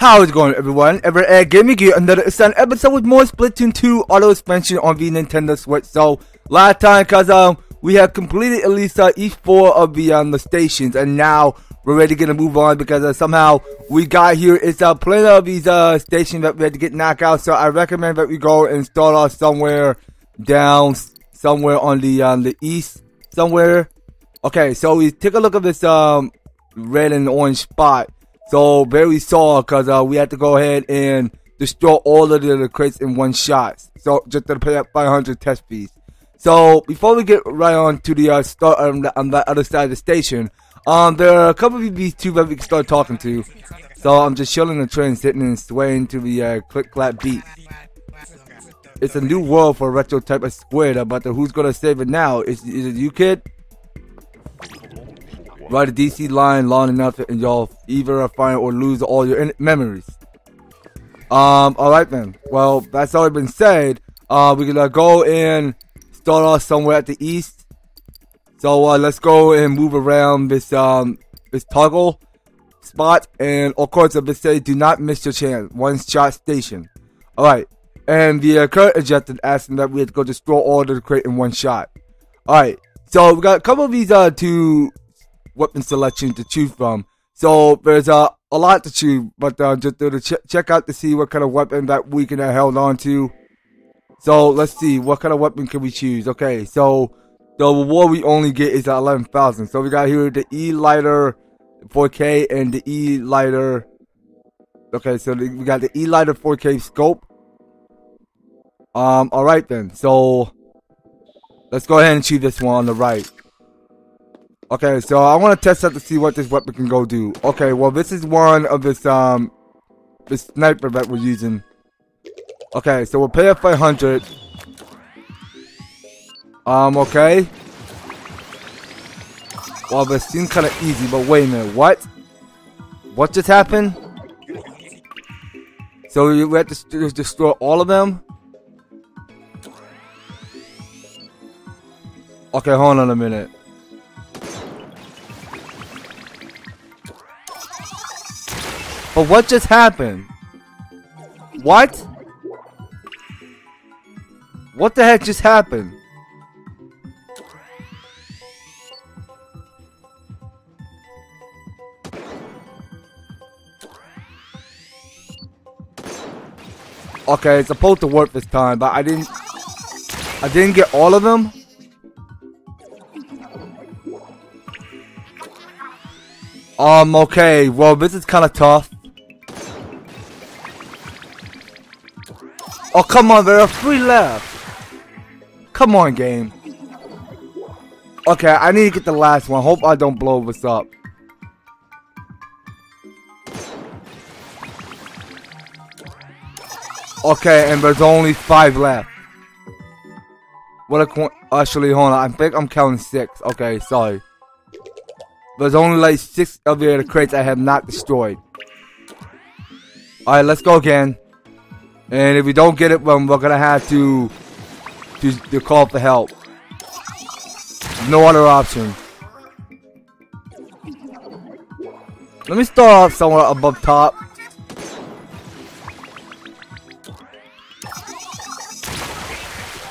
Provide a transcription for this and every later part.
How is it going, everyone? Everett Gaming Gear, another exciting episode with more Splatoon 2 Auto Expansion on the Nintendo Switch. So, last time, we have completed at least each four of the stations, and now we're ready to move on because somehow we got here. It's plenty of these stations that we had to get knocked out, so I recommend that we go and start off somewhere down, somewhere on the east, somewhere. Okay, so we take a look at this red and orange spot. So very sorry, cause we had to go ahead and destroy all of the crates in one shot. So just to pay up 500 test fees. So before we get right on to the start on the other side of the station, there are a couple of these two that we can start talking to. So I'm just chilling the train, sitting and swaying to the click clap beat. It's a new world for a retro type of squid, but who's gonna save it now? Is it you, kid? Ride a DC line long enough and y'all either find or lose all your memories. Alright then. Well, that's already been said. We're gonna go and start off somewhere at the east. So let's go and move around this this toggle spot, and of course I've been saying do not miss your chance. One shot station. Alright. And the current ejected asking that we had to go destroy all the crate in one shot. Alright, so we got a couple of these two weapon selection to choose from, so there's a lot to choose, but just to check out to see what kind of weapon that we can hold on to. So let's see what kind of weapon can we choose. Okay, so the reward we only get is 11,000. So we got here the E-liter 4K and the E-liter. Okay, so we got the E-liter 4K scope. All right then. So let's go ahead and choose this one on the right. Okay, so I want to test out to see what this weapon can go do. Okay, well this is one of this this sniper that we're using. Okay, so we'll pay up 500. Okay. Well, this seems kind of easy, but wait a minute, what? What just happened? So we have to destroy all of them? Okay, hold on a minute. But what just happened? What? What the heck just happened? Okay, it's supposed to work this time, but I didn't get all of them. Okay, well this is kind of tough. Oh, come on, there are 3 left. Come on, game. Okay, I need to get the last one. Hope I don't blow this up. Okay, and there's only 5 left. What a actually, hold on. I think I'm counting 6. Okay, sorry. There's only like 6 of the crates I have not destroyed. Alright, let's go again. And if we don't get it, well, we're gonna have to call for help. No other option. Let me start off somewhere above top.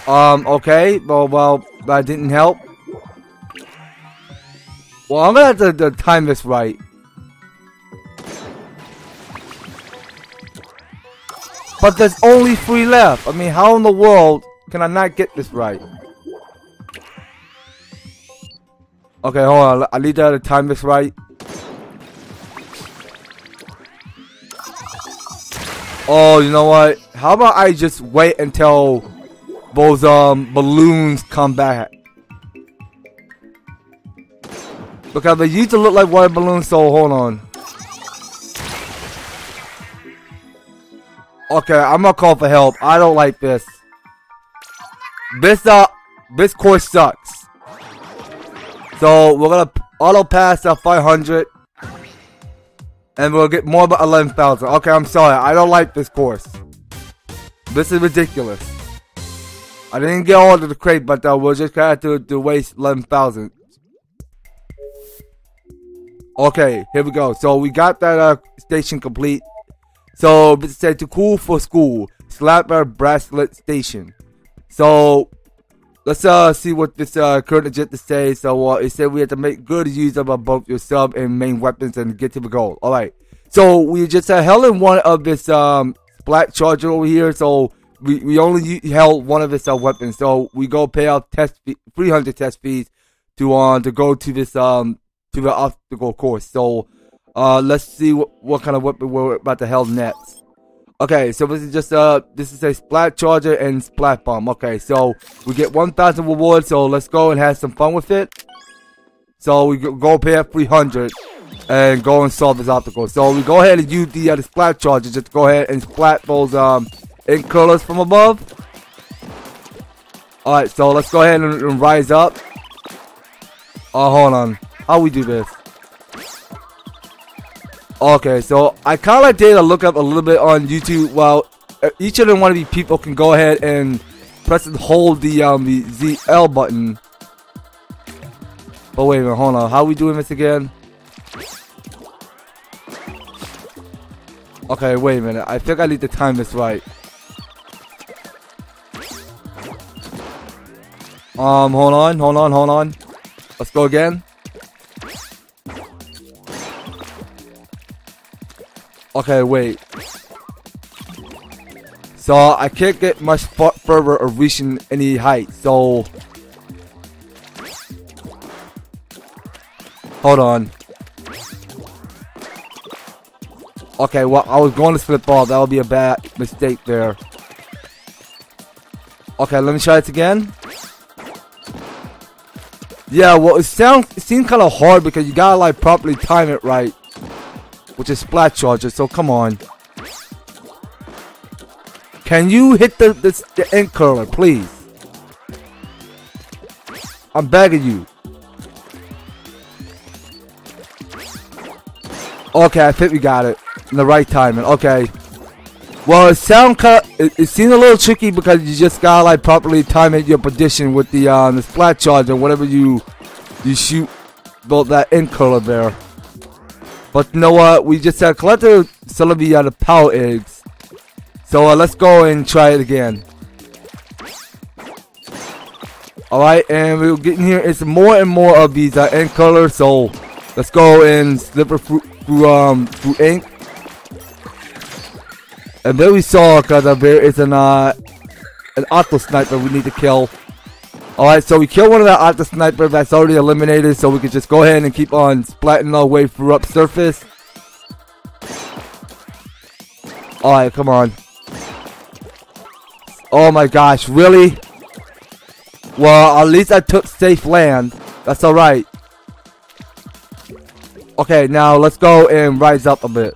Okay, well, that didn't help. Well, I'm gonna have to time this right. But there's only 3 left. I mean, how in the world can I not get this right? Okay, hold on. I need to time this right. Oh, you know what? How about I just wait until those balloons come back? Because they used to look like water balloons, so hold on. Okay, I'm gonna call for help. I don't like this. This course sucks. So we're gonna auto pass 500, and we'll get more but 11,000. Okay, I'm sorry. I don't like this course. This is ridiculous. I didn't get all of the crate, but we'll just have to waste 11,000. Okay, here we go. So we got that station complete. So it's said to cool for school. Splat Bracelet Station. So let's see what this current agenda says. So it said we have to make good use of both your sub and main weapons and get to the goal. Alright. So we just held in one of this Splat Charger over here. So we only held one of this weapons. So we go pay off test 300 test fees to go to this to the obstacle course. So let's see what kind of weapon we're about to held next. Okay, so this is just this is a Splat Charger and Splat Bomb. Okay, so we get 1,000 rewards. So let's go and have some fun with it. So we go pay off 300. And go and solve this obstacle. So we go ahead and use the Splat Charger. Just go ahead and splat those ink curlers from above. Alright, so let's go ahead and rise up. Oh, hold on. How we do this? Okay, so I kind of did a look up a little bit on YouTube. Well, each of them one of these people can go ahead and press and hold the ZL button. But wait a minute, hold on. How are we doing this again? Okay, wait a minute. I think I need to time this right. Hold on. Let's go again. Okay, wait. So, I can't get much further or reaching any height, so... Hold on. Okay, well, I was going to slip off. That would be a bad mistake there. Okay, let me try this again. Yeah, well, it seems kind of hard because you gotta, like, properly time it right. Which is Splat Charger, so come on. Can you hit the ink curler, please? I'm begging you. Okay, I think we got it. In the right timing. Okay. Well, it seemed a little tricky because you just gotta like properly time it your position with the Splat Charger, whatever you shoot about that end curler there. But you know what? We just collected some of the power eggs. So let's go and try it again. All right, and we're getting here. It's more and more of these end curlers. So let's go and slip it through ink. And then we saw because there is an Octo-Sniper we need to kill. Alright, so we kill one of that Octo-Sniper that's already eliminated, so we can just go ahead and keep on splatting our way through up surface. Alright, come on. Oh my gosh, really? Well, at least I took safe land. That's alright. Okay, now let's go and rise up a bit.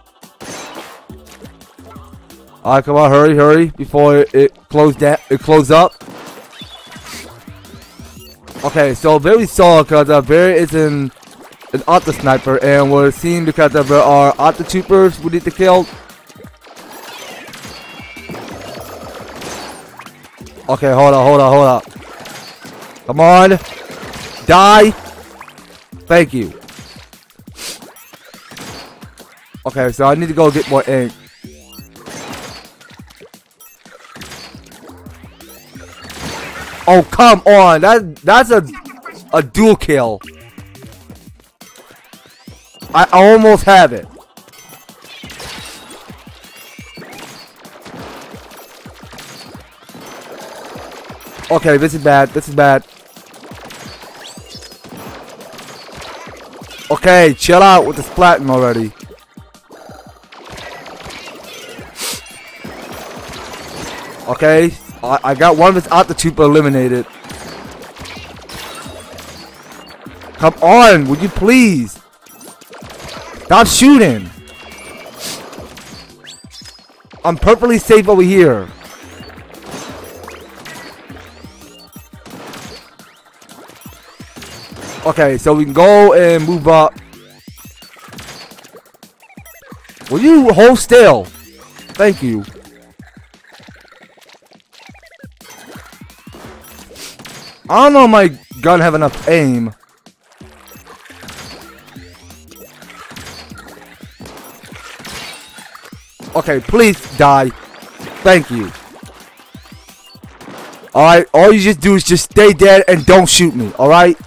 Alright, come on, hurry, before it close up. Okay, so there we saw because there is an Octo-Sniper, and we're seeing because there are Octotroopers we need to kill. Okay, hold on. Come on, die. Thank you. Okay, so I need to go get more ink. Oh, come on. That's a dual kill. I almost have it. Okay, this is bad. Okay, chill out with the splatting already. Okay, I got one of his Octotrooper eliminated. Come on, would you please? Stop shooting. I'm perfectly safe over here. Okay, so we can go and move up. Will you hold still? Thank you. I don't know if my gun have enough aim. Okay, please die. Thank you. Alright, all you just do is just stay dead and don't shoot me, alright?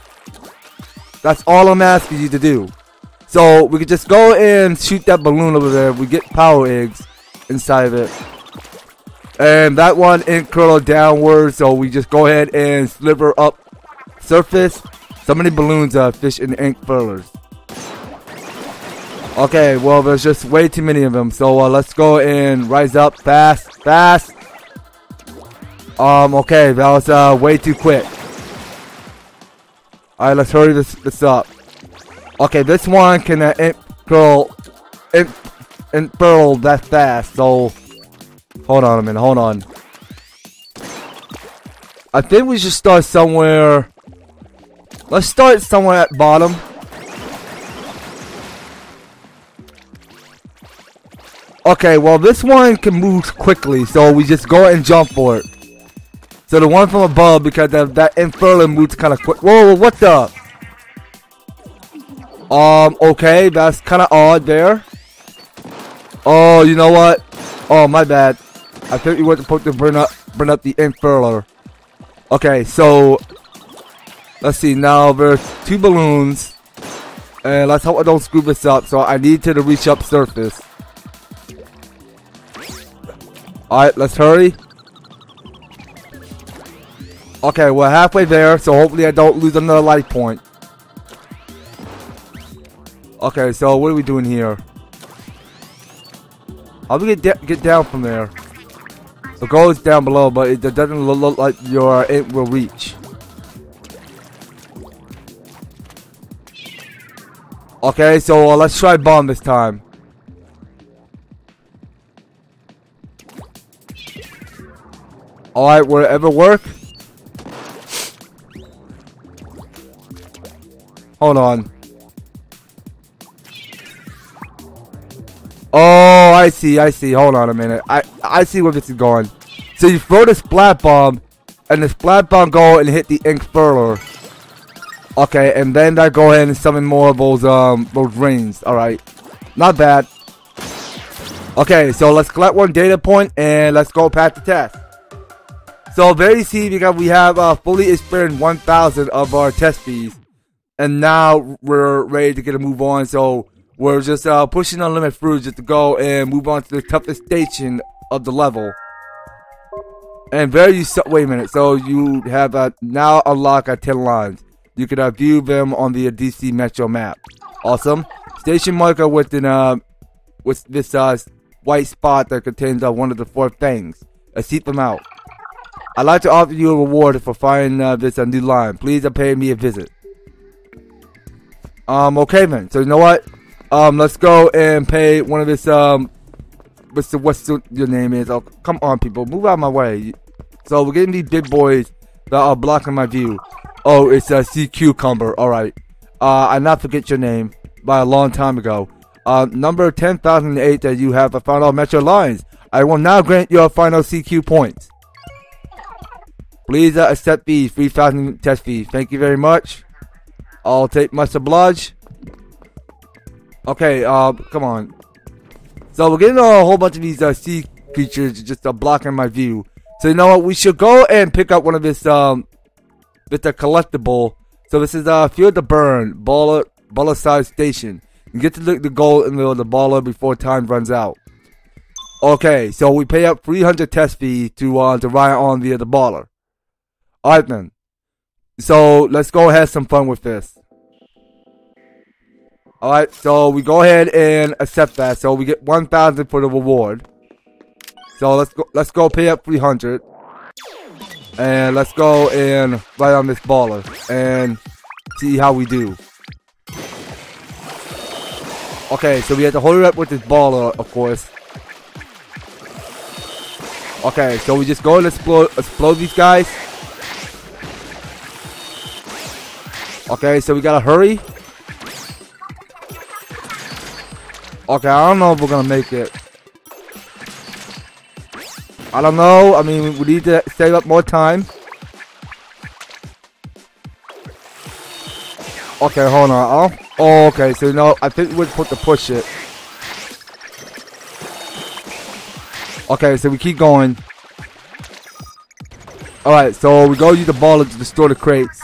That's all I'm asking you to do. So, we could just go and shoot that balloon over there. We get power eggs inside of it. And that one ain't curled downward, so we just go ahead and sliver up surface. So many balloons are fish and ink furlers. Okay, well, there's just way too many of them. So, let's go and rise up fast, fast. Okay, that was way too quick. Alright, let's hurry this up. Okay, this one can infurl that fast, so hold on a minute, hold on. I think we should start somewhere. Let's start somewhere at bottom. Okay, well this one can move quickly, so we just go and jump for it. So the one from above, because that infernal moves kind of quick. Whoa, what the? Okay, that's kind of odd there. Oh, you know what? Oh, my bad. I think you were supposed to bring up the infernal. Okay, so let's see. Now there's two balloons, and let's hope I don't screw this up. So I need to reach up surface. All right, let's hurry. Okay, we're halfway there, so hopefully I don't lose another life point. Okay, so what are we doing here? How do we get down from there? It goes down below, but it doesn't look like it will reach. Okay, so let's try bomb this time. Alright, will it ever work? Hold on. Oh, I see, I see. Hold on a minute. I see where this is going. So you throw the splat bomb, and the splat bomb go and hit the ink furler. Okay, and then I go ahead and summon more of those rings. Alright. Not bad. Okay, so let's collect one data point, and let's go past the test. So there you see, because we have fully experienced 1,000 of our test fees. And now we're ready to get a move on, so we're just pushing the limit through just to go and move on to the toughest station of the level. And there you wait a minute. So you have now unlocked 10 lines. You can view them on the DC Metro map. Awesome. Station marker with this white spot that contains one of the 4 things. Seek them out. I'd like to offer you a reward for finding this new line. Please pay me a visit. Okay then, so you know what? Let's go and pay one of this, what's your name is? Oh, come on people, move out of my way. So we're getting these big boys that are blocking my view. Oh, it's a sea cucumber, alright. I not forget your name, by a long time ago. Number 10,008 that you have found all Metro Lines. I will now grant your final CQ points. Please accept these 3,000 test fees. Thank you very much. I'll take my sublodge. Okay, come on. So we're getting a whole bunch of these sea creatures just blocking my view. So you know what? We should go and pick up one of this with a collectible. So this is Field to Burn, baller size station. You get to look the goal in the middle of the baller before time runs out. Okay, so we pay up 300 test fee to ride on via the baller. Alright then. So let's go have some fun with this. Alright, so we go ahead and accept that. So we get 1,000 for the reward. So let's go pay up 300. And let's go and ride on this baller and see how we do. Okay, so we have to hold it up with this baller, of course. Okay, so we just go and explode these guys. Okay, so we gotta hurry. Okay, I don't know if we're gonna make it. I don't know. I mean, we need to save up more time. Okay, hold on. Oh, okay, so no, I think we're supposed to push it. Okay, so we keep going. Alright, so we go use the baller to destroy the crates.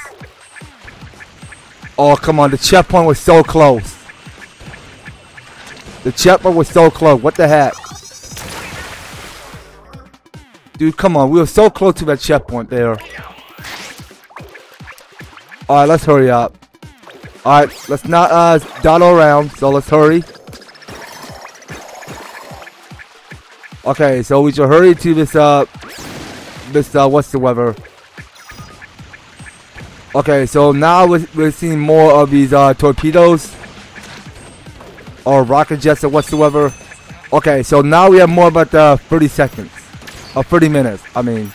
Oh, come on. The checkpoint was so close. The checkpoint was so close. What the heck? Dude, come on. We were so close to that checkpoint there. Alright, let's hurry up. Alright, let's not dawdle around, so let's hurry. Okay, so we should hurry to this, what's the weather? Okay, so now we're seeing more of these, torpedoes. Or rocket jets or whatsoever. Okay, so now we have more about, 30 seconds. Or 30 minutes, I mean.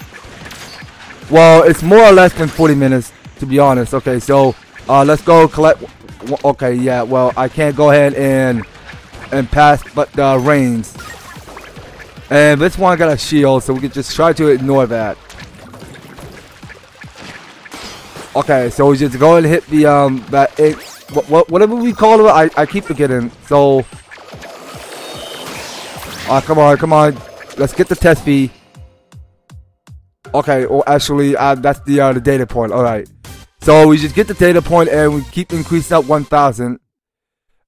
Well, it's more or less than 40 minutes, to be honest. Okay, so... let's go collect. Okay, yeah. Well, I can't go ahead and pass, but the rains. And this one got a shield, so we can just try to ignore that. Okay, so we just go and hit the that whatever we call it. I keep forgetting. So, come on, come on. Let's get the test fee. Okay, or actually, that's the data point. All right. So we just get the data point and we keep increasing up 1,000.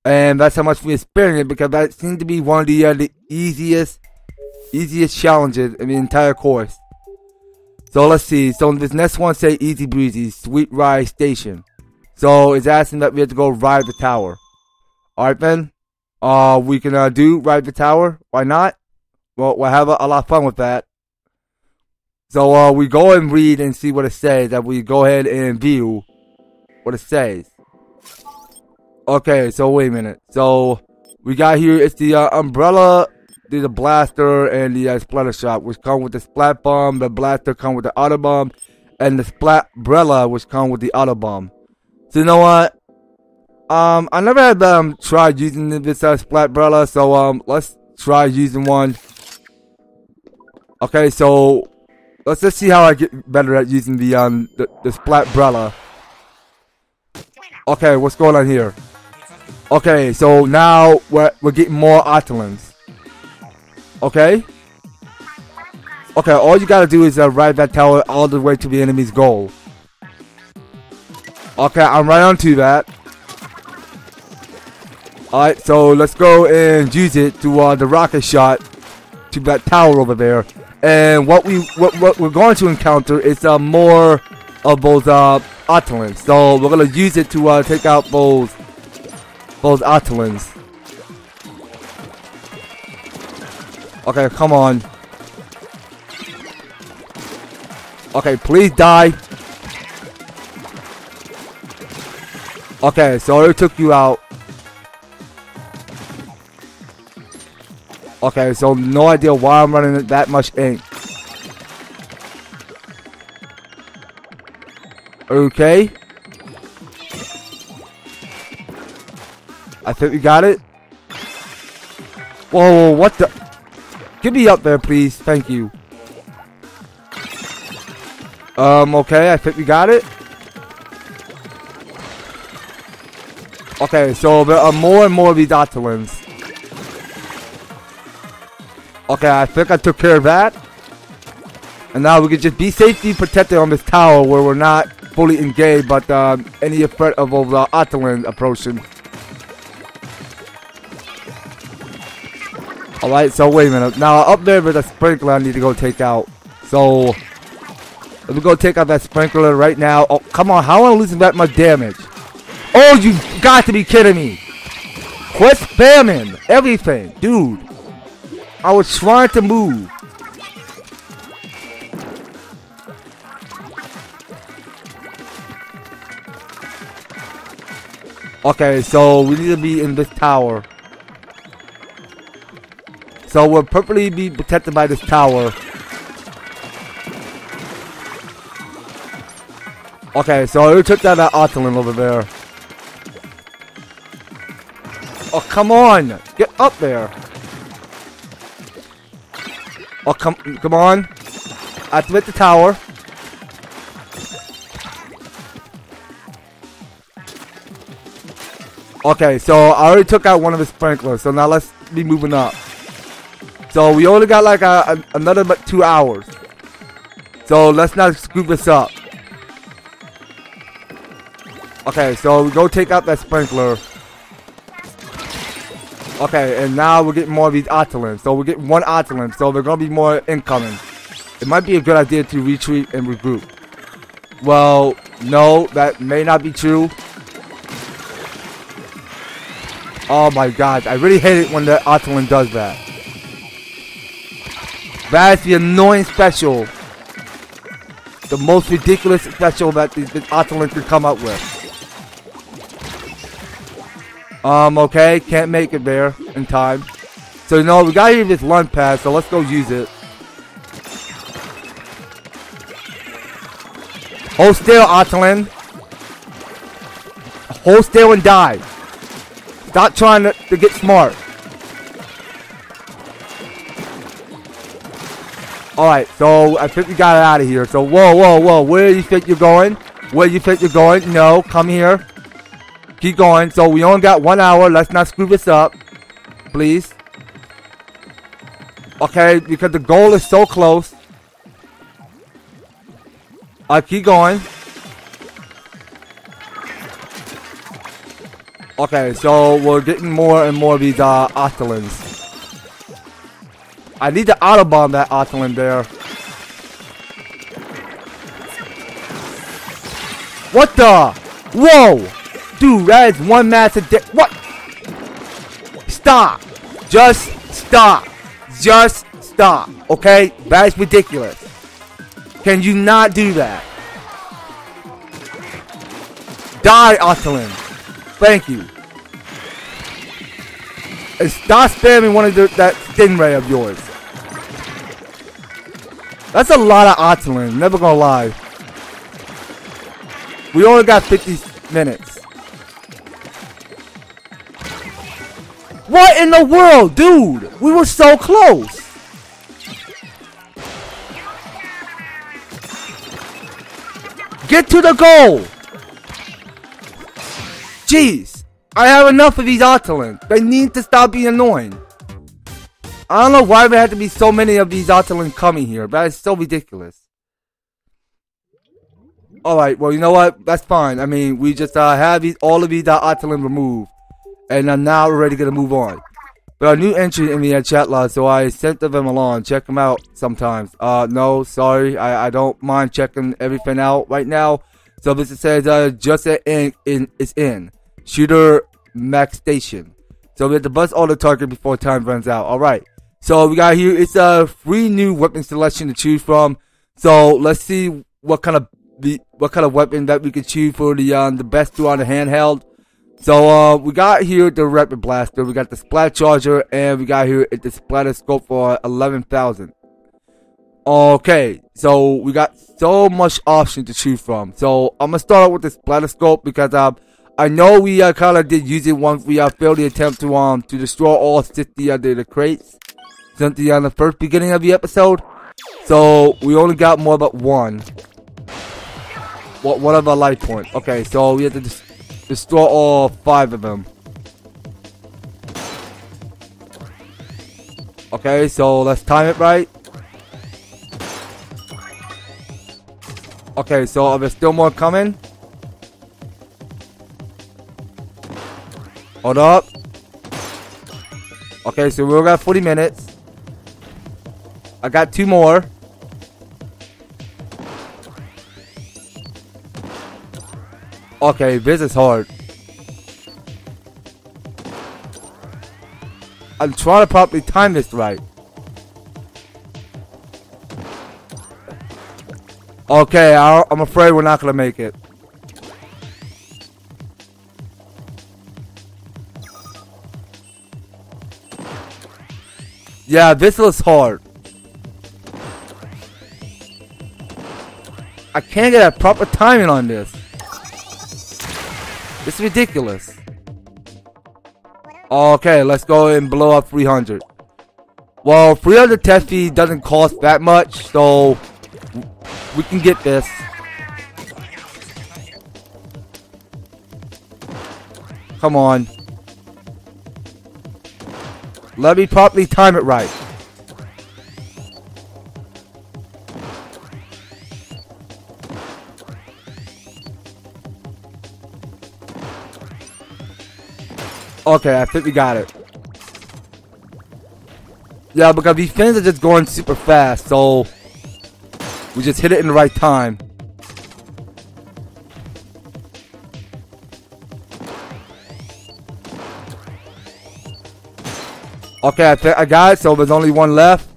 And that's how much we experience, because that seemed to be one of the easiest challenges in the entire course. So let's see. So this next one say easy breezy, sweet ride station. So it's asking that we have to go ride the tower. Alright then. We can do ride the tower. Why not? Well, we'll have a lot of fun with that. So we go and read and see what it says, that we go ahead and view what it says. Okay, so wait a minute. So we got here, it's the umbrella, the blaster, and the Splattershot, which come with the Splat Bomb. The blaster come with the auto bomb, and the Splat Brella, which come with the auto bomb. So you know what? I never had tried using this Splat Brella, so let's try using one. Okay, so let's just see how I get better at using the Splat Brella. Okay, what's going on here? Okay, so now we're getting more Octolings. Okay? Okay, all you gotta do is ride that tower all the way to the enemy's goal. Okay, I'm right onto that. Alright, so let's go and use it to the rocket shot to that tower over there. And what we're going to encounter is more of those Octolings. So we're gonna use it to take out those Octolings. Okay, come on. Okay, please die. Okay, so it took you out. Okay, so no idea why I'm running that much ink. Okay. I think we got it. Whoa, what the? Get me up there, please. Thank you. Okay, I think we got it. Okay, so there are more and more of these Octolings. Okay, I think I took care of that. And now we can just be safely protected on this tower where we're not fully engaged, but any threat of the Octoling approaching. Alright, so wait a minute. Now, up there with a sprinkler I need to go take out. So, let's go take out that sprinkler right now. Oh, come on. How am I losing that much damage? Oh, you got to be kidding me. Quit spamming everything, dude. I was trying to move. Okay, so we need to be in this tower. So we'll perfectly be protected by this tower. Okay, so we took that Octoling over there. Oh, come on. Get up there. Oh, come on. Activate the tower. Okay, so I already took out one of the sprinklers, so now let's be moving up. So we only got like another 2 hours. So let's not screw this up. Okay, so we go take out that sprinkler. Okay, and now we're getting more of these Octolings. So we're getting one Octoling, so there's going to be more incoming. It might be a good idea to retreat and regroup. Well, no, that may not be true. Oh my god, I really hate it when the Octoling does that. That's the annoying special. The most ridiculous special that the Octoling could come up with. Okay, can't make it there in time. So, you know, we gotta use this lunch pad, so let's go use it. Hold still, Octoling. Hold still and die. Stop trying to get smart. Alright, so I think we got it out of here. So, whoa, whoa, whoa. Where do you think you're going? Where do you think you're going? No, come here. Keep going. So we only got 1 hour. Let's not screw this up, please. Okay, because the goal is so close. I keep going. Okay, so we're getting more and more of these Octolings. I need to autobomb that Octoling there. What the? Whoa! Dude, that is one massive dick. What? Stop. Just stop. Just stop. Okay? That is ridiculous. Can you not do that? Die, Octoling. Thank you. And stop spamming one of that stingray of yours. That's a lot of Octoling. Never gonna lie. We only got 50 minutes. What in the world, dude? We were so close. Get to the goal. Jeez. I have enough of these Octolings. They need to stop being annoying. I don't know why there had to be so many of these Octolings coming here. That is so ridiculous. Alright, well, you know what? That's fine. I mean, we just have all of these Octolings removed. And I'm now ready to move on. But our new entry in the chat log, so I sent them along. Check them out sometimes. No, sorry. I don't mind checking everything out right now. So this says, just at end is in. Shooter max station. So we have to bust all the target before time runs out. Alright. So we got here, it's a free new weapon selection to choose from. So let's see what kind of weapon that we can choose for the best two on the handheld. So we got here the Rapid Blaster, we got the Splat Charger, and we got here the Splatterscope for 11,000. Okay, so we got so much option to choose from. So I'm gonna start out with the Splatterscope because I know we kind of did use it once. We failed the attempt to destroy all 60 of the crates since the first beginning of the episode. So we only got more but one of our life points. Okay, so we have to destroy all 5 of them. Okay, so let's time it right. Okay, so are there still more coming? Hold up. Okay, so we've got 40 minutes. I got 2 more. Okay, this is hard. I'm trying to properly time this right. Okay, I'm afraid we're not gonna make it. Yeah, this was hard. I can't get a proper timing on this. It's ridiculous. Okay, let's go and blow up 300. Well, 300 test fee doesn't cost that much, so we can get this. Come on. Let me properly time it right. Okay, I think we got it. Yeah, because these things are just going super fast, so we just hit it in the right time. Okay, I think I got it, so there's only one left.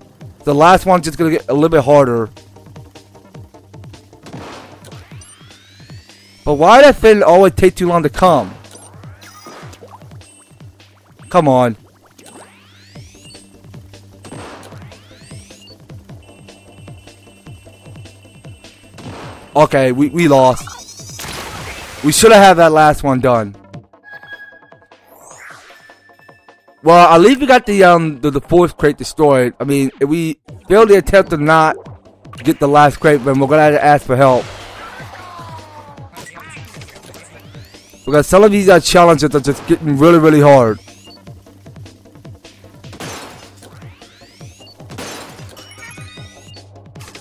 The last one's just gonna get a little bit harder. But why did that thing always take too long to come? Come on. Okay, we lost. We should have had that last one done. Well, at least we got the fourth crate destroyed. I mean, if we fail the attempt to not get the last crate, then we're gonna have to ask for help. Because some of these challenges are just getting really, really hard.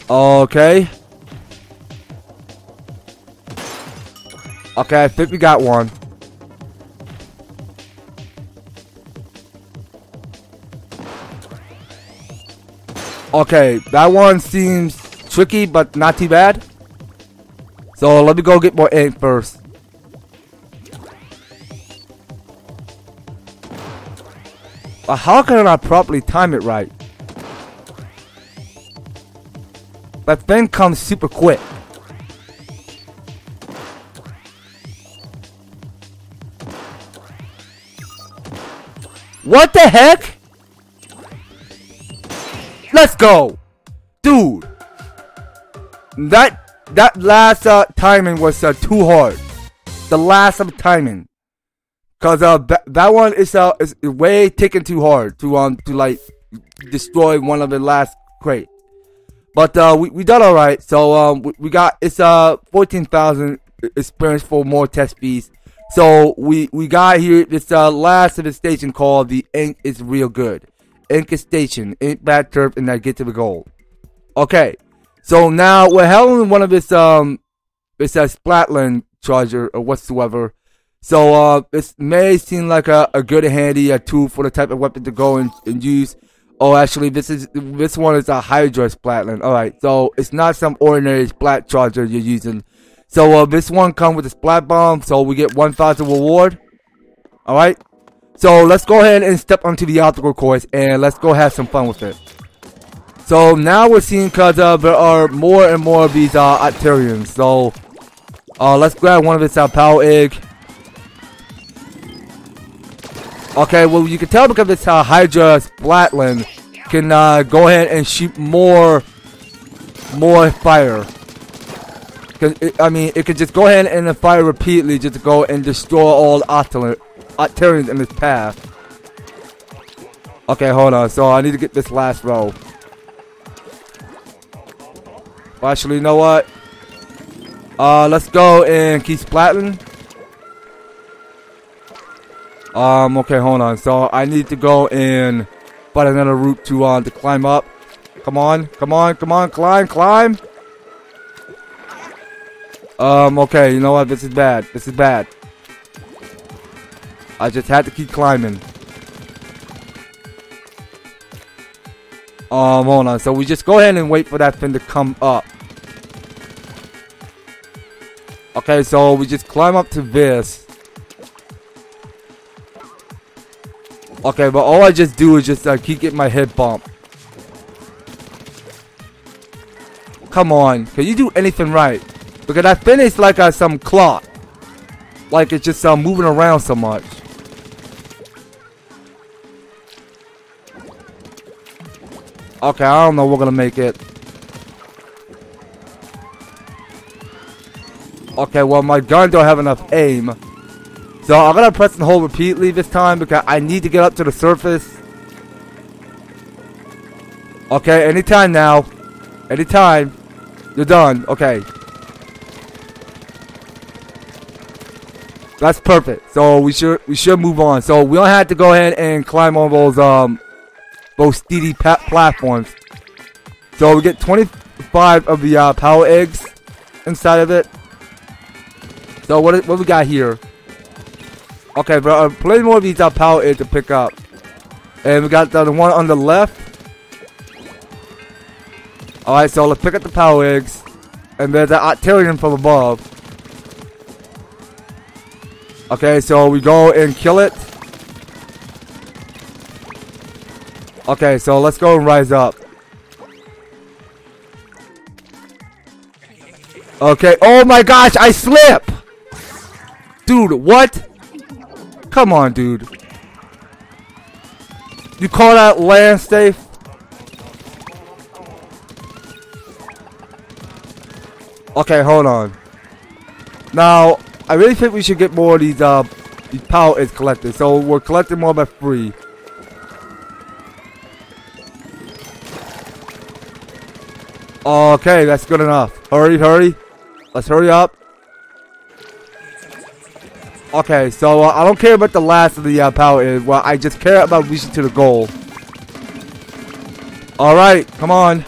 Okay. Okay, I think we got one. Okay, that one seems tricky, but not too bad. So let me go get more ink first. But how can I not properly time it right? That thing comes super quick. What the heck? Let's go, dude. That last timing was too hard. The last timing, cause that one is way taken too hard to like destroy one of the last crates. But we done all right. So we got 14,000 experience for more test fees. So we got here this last of the station called the Ink is Real Good. Ink is Station, Ink Bad Turf, and I get to the goal. Okay, so now we're having one of this it's a Splatland Charger or whatsoever. So it may seem like a good handy tool for the type of weapon to go and use. Oh, actually, this one is a Hydra Splatland. All right, so it's not some ordinary Splat Charger you're using. So this one comes with a Splat Bomb, so we get 1,000 reward. All right. So let's go ahead and step onto the obstacle course and let's go have some fun with it. So now we're seeing because there are more and more of these Octarians. So let's grab one of its power egg. Okay, well you can tell because it's Hydra Splatland can go ahead and shoot more fire. I mean, it could just go ahead and fire repeatedly just to go and destroy all Octarians in this path. Okay, hold on. So I need to get this last row. Well, actually, you know what? Let's go and keep splatting. Okay, hold on. So I need to go and find another route to climb up. Come on, come on, come on, climb, climb. Okay, you know what? This is bad. This is bad. I just had to keep climbing. Hold on. So we just go ahead and wait for that thing to come up. Okay, so we just climb up to this. Okay, but all I just do is just keep getting my head bumped. Come on. Can you do anything right? Because that thing is like some clock. Like it's just moving around so much. Okay, I don't know we're gonna make it. Okay, well my gun don't have enough aim. So I'm gonna press and hold repeatedly this time because I need to get up to the surface. Okay, anytime now. Anytime. You're done. Okay. That's perfect. So we should move on. So we don't have to go ahead and climb on those steady platforms. So we get 25 of the power eggs inside of it. So what we got here? Okay, bro, plenty more of these are power air to pick up. And we got the one on the left. Alright, so let's pick up the power eggs. And there's an Octarian from above. Okay, so we go and kill it. Okay, so let's go and rise up. Okay, oh my gosh, I slip! Dude, what? Come on, dude. You call that land safe? Okay, hold on. Now, I really think we should get more of these power is collected. So we're collecting more by free. Okay, that's good enough. Hurry, hurry. Let's hurry up. Okay, so I don't care about the last of the power is. Well, I just care about reaching to the goal. Alright, come on.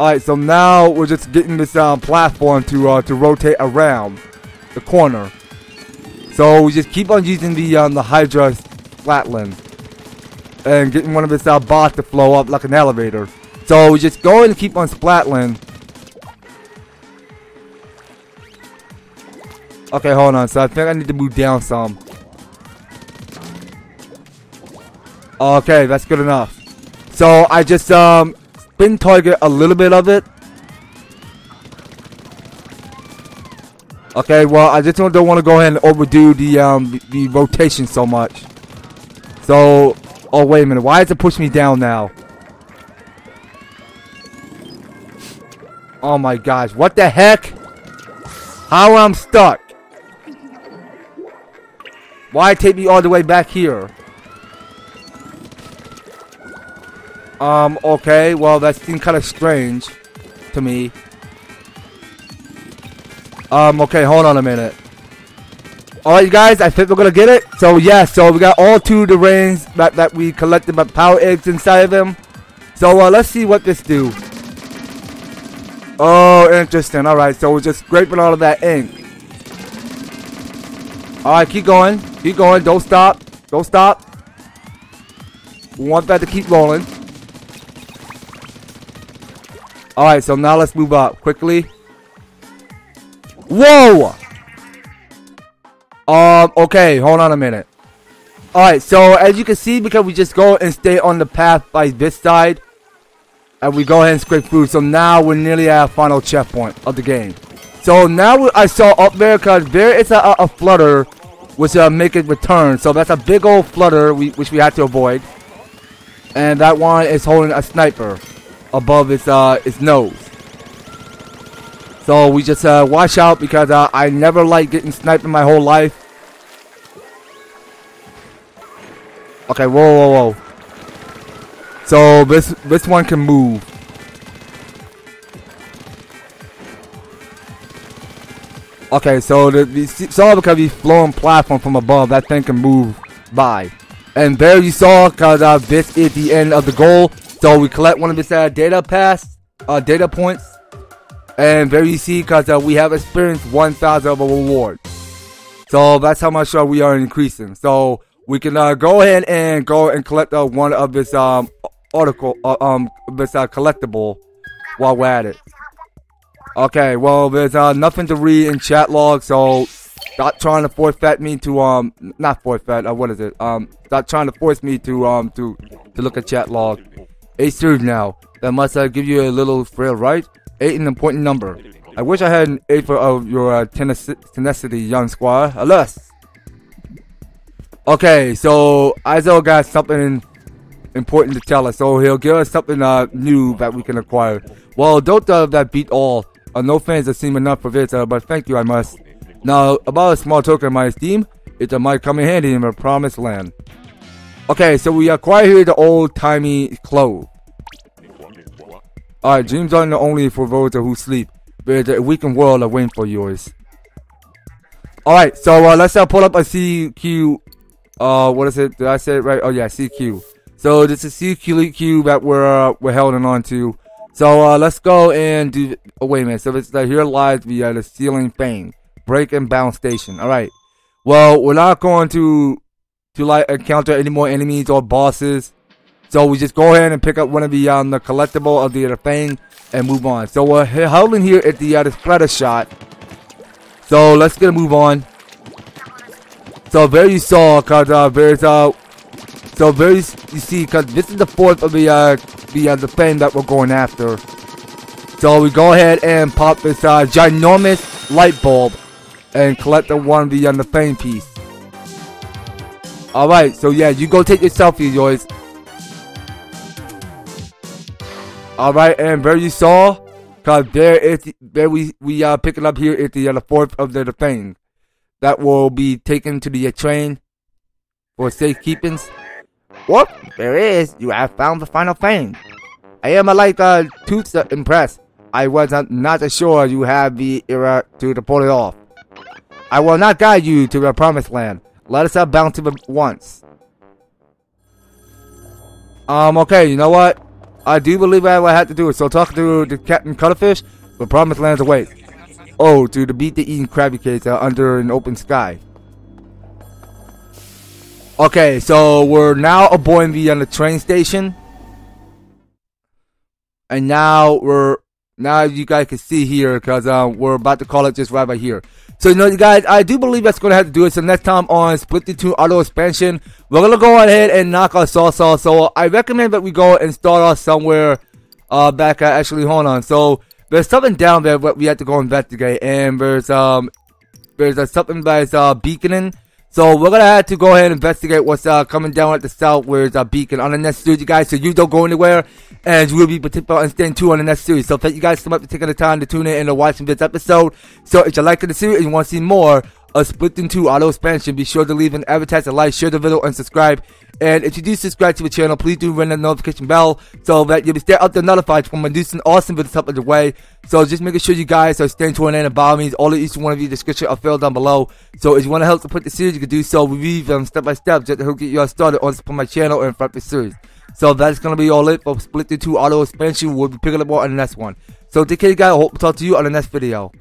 Alright, so now we're just getting this platform to rotate around the corner. So we just keep on using the Hydra Splatland. And getting one of its bots to flow up like an elevator. So we just go and keep on Splatland. Okay, hold on. So I think I need to move down some. Okay, that's good enough. So I just spin target a little bit of it. Okay, well I just don't want to go ahead and overdo the rotation so much. So, oh wait a minute, why is it pushing me down now? Oh my gosh, what the heck? How I'm stuck? Why take me all the way back here? Okay, well that seemed kind of strange to me. Okay, hold on a minute. Alright you guys, I think we're gonna get it. So yeah, so we got all two of the rings that we collected with power eggs inside of them. So let's see what this do. Oh, interesting. Alright, so we're just scraping all of that ink. Alright, keep going. Keep going. Don't stop. Don't stop. We want that to keep rolling. Alright, so now let's move up quickly. Whoa! Okay, hold on a minute. Alright, so as you can see, because we just go and stay on the path by this side, and we go ahead and scrape through. So now we're nearly at our final checkpoint of the game. So now I saw up there because there is a flutter which make it return. So that's a big old flutter which we had to avoid. And that one is holding a sniper above its nose. So we just watch out because I never liked getting sniped in my whole life. Okay, whoa, whoa, whoa. So this one can move. Okay, so you saw because he's flowing platform from above, that thing can move by. And there you saw because this is the end of the goal. So we collect one of its data points. And there you see because we have experienced 1,000 of a reward. So that's how much we are increasing. So we can go ahead and collect one of this collectible while we're at it. Okay, well there's nothing to read in chat log, so stop trying to force me to look at chat log. 8 series now. That must give you a little thrill, right? 8 is an important number. I wish I had an 8 for your tenacity, young squire. Alas. Okay, so Izzo got something important to tell us, so he'll give us something new that we can acquire. Well, don't that beat all. No fans have seen enough of it, but thank you, I must. Now, about a small token of my esteem, it might come in handy in the promised land. Okay, so we acquire here the old-timey clothes. Alright, dreams aren't only for those who sleep. There's a weakened world awaiting for yours. Alright, so let's pull up a CQ. What is it? Did I say it right? Oh yeah, CQ. So this is CQ that we're holding on to. So let's go and do. Oh wait a minute. So it's here lies the ceiling thing. Break and bounce station. All right. well, we're not going to like encounter any more enemies or bosses. So we just go ahead and pick up one of the collectible of the thing and move on. So we're holding here at the Splattershot. So let's get a move on. So there you saw, cause there's so there you see, cause this is the fourth of the thing that we're going after. So we go ahead and pop this ginormous light bulb and collect the one the thing piece. All right, so yeah, you go take your selfie, yours. Alright, and there you saw, cause there is there we pick it up here at the fourth of the thing that will be taken to the train for safekeepings. Whoop! There it is. You have found the final thing. I am like toots impressed. I was not sure you have the era to pull it off. I will not guide you to the promised land. Let us bounce to it once. Okay, you know what? I do believe I will have to do it. So talk to the Captain Cutterfish. The promised land's away. Oh, to beat the eating Krabby Cakes under an open sky. Okay, so we're now aboard the train station, and now we're you guys can see here because we're about to call it just right here. So you know, you guys, I do believe that's gonna have to do it. So next time on Splatoon 2 Auto Expansion, we're gonna go ahead and knock our sauce off. So I recommend that we go and start off somewhere back. Actually, hold on. So there's something down there that we have to go investigate, and there's something that's beaconing. So we're gonna have to go ahead and investigate what's coming down at the south, where it's beacon on the next series, you guys. So you don't go anywhere, and you will be particular on staying tuned on the next series. So thank you guys so much for taking the time to tune in and watching this episode. So if you like the series and you want to see more of Splatoon 2 Auto Expansion, be sure to leave an advertise, a like, share the video, and subscribe. And if you do subscribe to the channel, please do ring the notification bell so that you'll be stay up to notified when producing awesome videos up on the way. So just making sure you guys are staying tuned in and by me. All of each one of you description are filled down below. So if you want to help support the series, you can do so. We read them step by step just to help get you all started on support my channel and front the series. So that's gonna be all it for Splatoon 2 Auto Expansion. We'll be picking up more on the next one. So take care, guys. I hope to talk to you on the next video.